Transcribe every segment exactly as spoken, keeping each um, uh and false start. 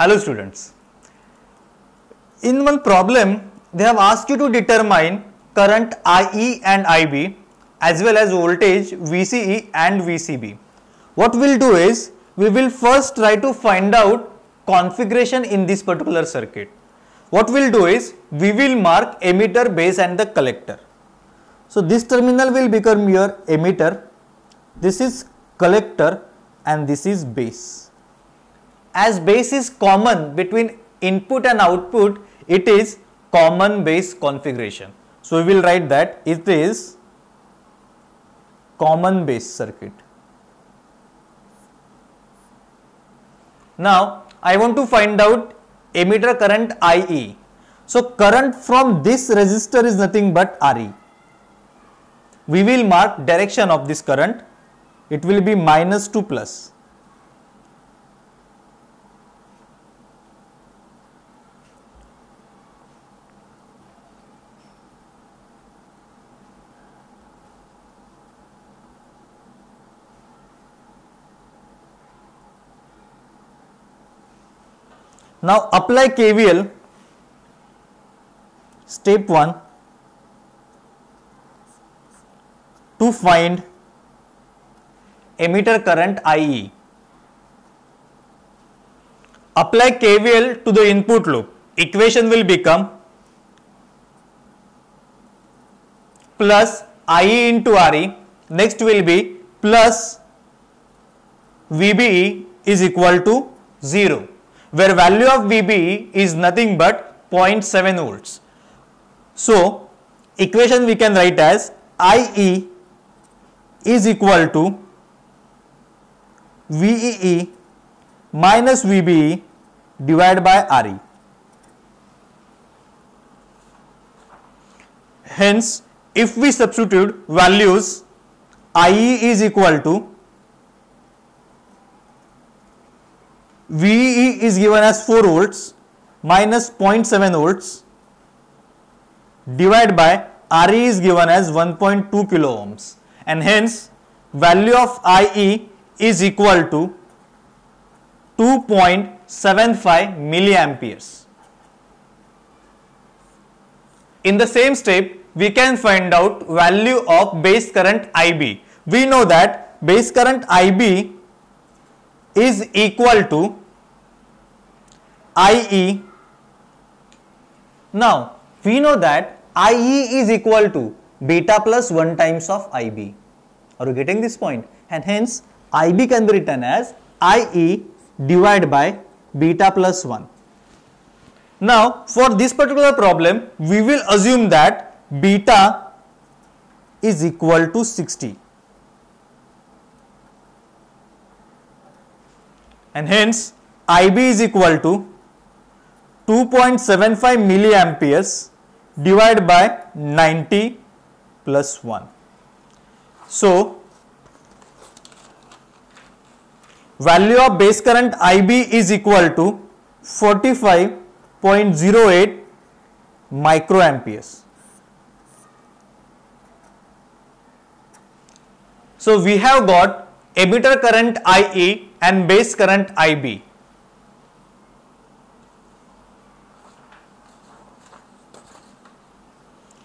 Hello students. In one problem, they have asked you to determine current I E and I B as well as voltage V C E and V C B. What we will do is, we will first try to find out configuration in this particular circuit. What we will do is, we will mark emitter, base and the collector. So, this terminal will become your emitter, this is collector and this is base. As base is common between input and output, it is common base configuration. So, we will write that it is common base circuit. Now, I want to find out emitter current I E. So, current from this resistor is nothing but R E. We will mark direction of this current, it will be minus to plus. Now apply K V L, step one, to find emitter current I E. Apply K V L to the input loop. Equation will become plus I E into R E, next will be plus V B E is equal to zero, where value of V B E is nothing but zero point seven volts. So, equation we can write as I E is equal to V E E minus V B E divided by R E. Hence, if we substitute values, I E is equal to V E E is given as four volts minus zero point seven volts divided by R E is given as one point two kilo ohms, and hence value of I E is equal to two point seven five milliamperes. In the same step, we can find out value of base current I B. We know that base current I B is equal to I E. Now, we know that I E is equal to beta plus one times of I B. Are you getting this point? And hence, I B can be written as I E divided by beta plus one. Now, for this particular problem, we will assume that beta is equal to sixty. And hence, I B is equal to two point seven five milliamperes divided by ninety plus one. So, value of base current I B is equal to forty-five point zero eight microamperes. So, we have got emitter current I E and base current I B.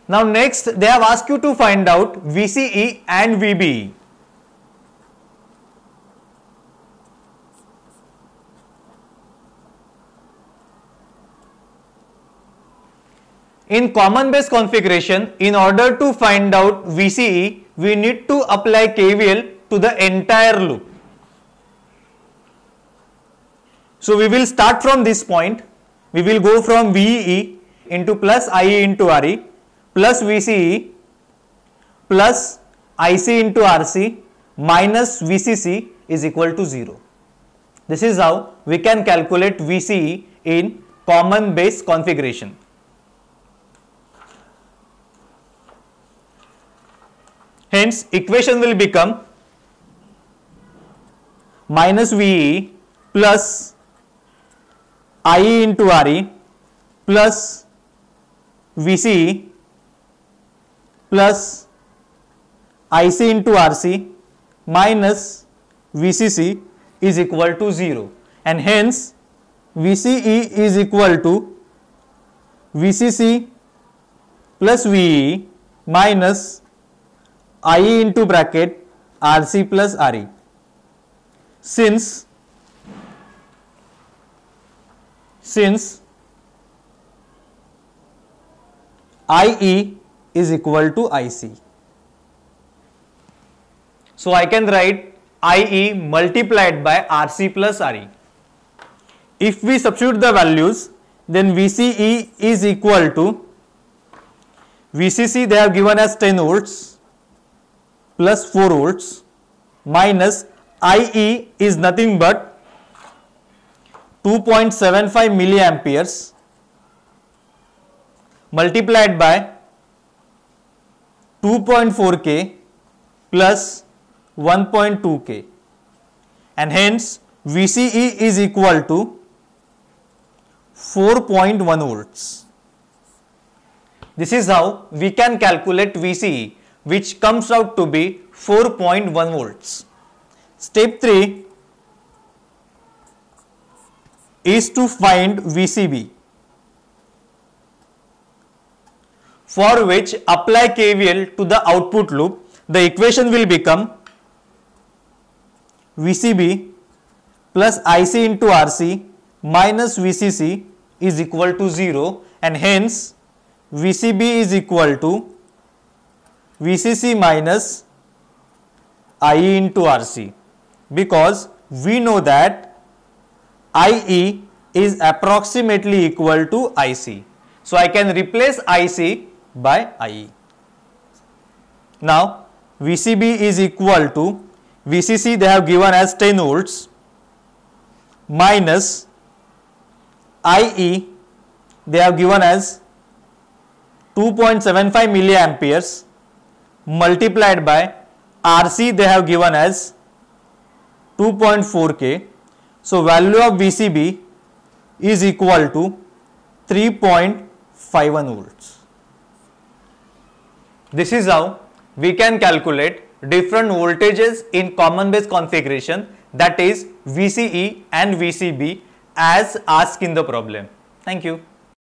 Now next, they have asked you to find out V C E and V B E. In common base configuration, in order to find out V C E, we need to apply K V L to the entire loop. So, we will start from this point, we will go from V E E into plus I E into R E, plus V C E, plus I C into R C, minus V C C is equal to zero. This is how we can calculate V C E in common base configuration. Hence, equation will become minus V E E plus I E into R E plus V C E plus I C into R C minus V C C is equal to zero, and hence V C E is equal to V C C plus V E minus I E into bracket R C plus R E. Since since I E is equal to I C, so I can write I E multiplied by R C plus R E. If we substitute the values, then V C E is equal to V C C, they have given as ten volts plus four volts, minus I E is nothing but two point seven five milliamperes multiplied by two point four K plus one point two K, and hence V C E is equal to four point one volts. This is how we can calculate V C E, which comes out to be four point one volts. Step three is to find V C B, for which apply K V L to the output loop. The equation will become V C B plus I C into R C minus V C C is equal to zero, and hence V C B is equal to V C C minus I E into R C, because we know that I E is approximately equal to I C. So I can replace I C by I E. Now V C B is equal to V C C, they have given as ten volts, minus I E, they have given as two point seven five milliamperes multiplied by R C, they have given as two point four K. So value of V C B is equal to three point five one volts. This is how we can calculate different voltages in common base configuration, that is V C E and V C B, as asked in the problem. Thank you.